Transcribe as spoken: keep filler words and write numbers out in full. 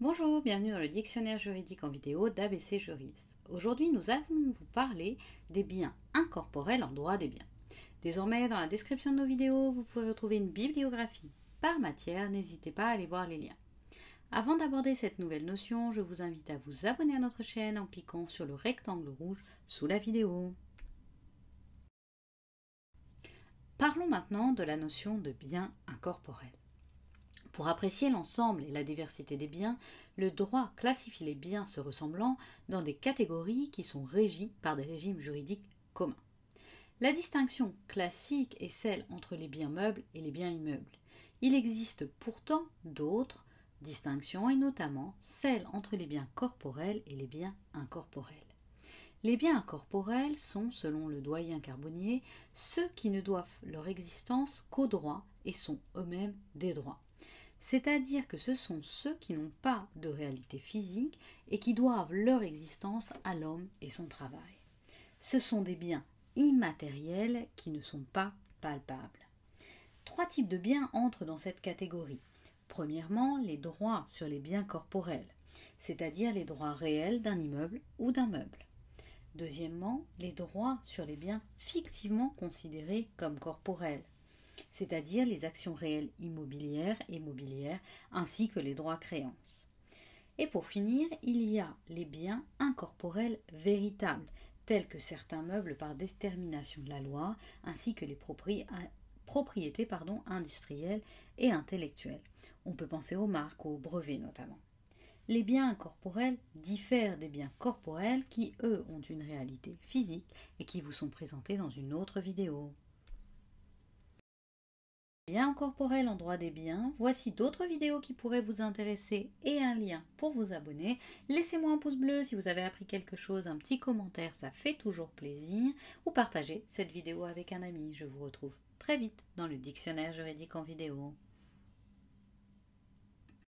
Bonjour, bienvenue dans le dictionnaire juridique en vidéo d'A B C Juris. Aujourd'hui, nous allons vous parler des biens incorporels en droit des biens. Désormais, dans la description de nos vidéos, vous pouvez retrouver une bibliographie par matière. N'hésitez pas à aller voir les liens. Avant d'aborder cette nouvelle notion, je vous invite à vous abonner à notre chaîne en cliquant sur le rectangle rouge sous la vidéo. Parlons maintenant de la notion de bien incorporel. Pour apprécier l'ensemble et la diversité des biens, le droit classifie les biens se ressemblant dans des catégories qui sont régies par des régimes juridiques communs. La distinction classique est celle entre les biens meubles et les biens immeubles. Il existe pourtant d'autres distinctions et notamment celle entre les biens corporels et les biens incorporels. Les biens incorporels sont, selon le doyen Carbonnier, ceux qui ne doivent leur existence qu'au droit et sont eux-mêmes des droits. C'est-à-dire que ce sont ceux qui n'ont pas de réalité physique et qui doivent leur existence à l'homme et son travail. Ce sont des biens immatériels qui ne sont pas palpables. Trois types de biens entrent dans cette catégorie. Premièrement, les droits sur les biens corporels, c'est-à-dire les droits réels d'un immeuble ou d'un meuble. Deuxièmement, les droits sur les biens fictivement considérés comme corporels, c'est-à-dire les actions réelles immobilières et mobilières, ainsi que les droits créances. Et pour finir, il y a les biens incorporels véritables, tels que certains meubles par détermination de la loi, ainsi que les propri- propriétés pardon, industrielles et intellectuelles. On peut penser aux marques, aux brevets notamment. Les biens incorporels diffèrent des biens corporels qui, eux, ont une réalité physique et qui vous sont présentés dans une autre vidéo. Biens incorporels en droit des biens, voici d'autres vidéos qui pourraient vous intéresser et un lien pour vous abonner. Laissez-moi un pouce bleu si vous avez appris quelque chose, un petit commentaire, ça fait toujours plaisir, ou partagez cette vidéo avec un ami. Je vous retrouve très vite dans le dictionnaire juridique en vidéo.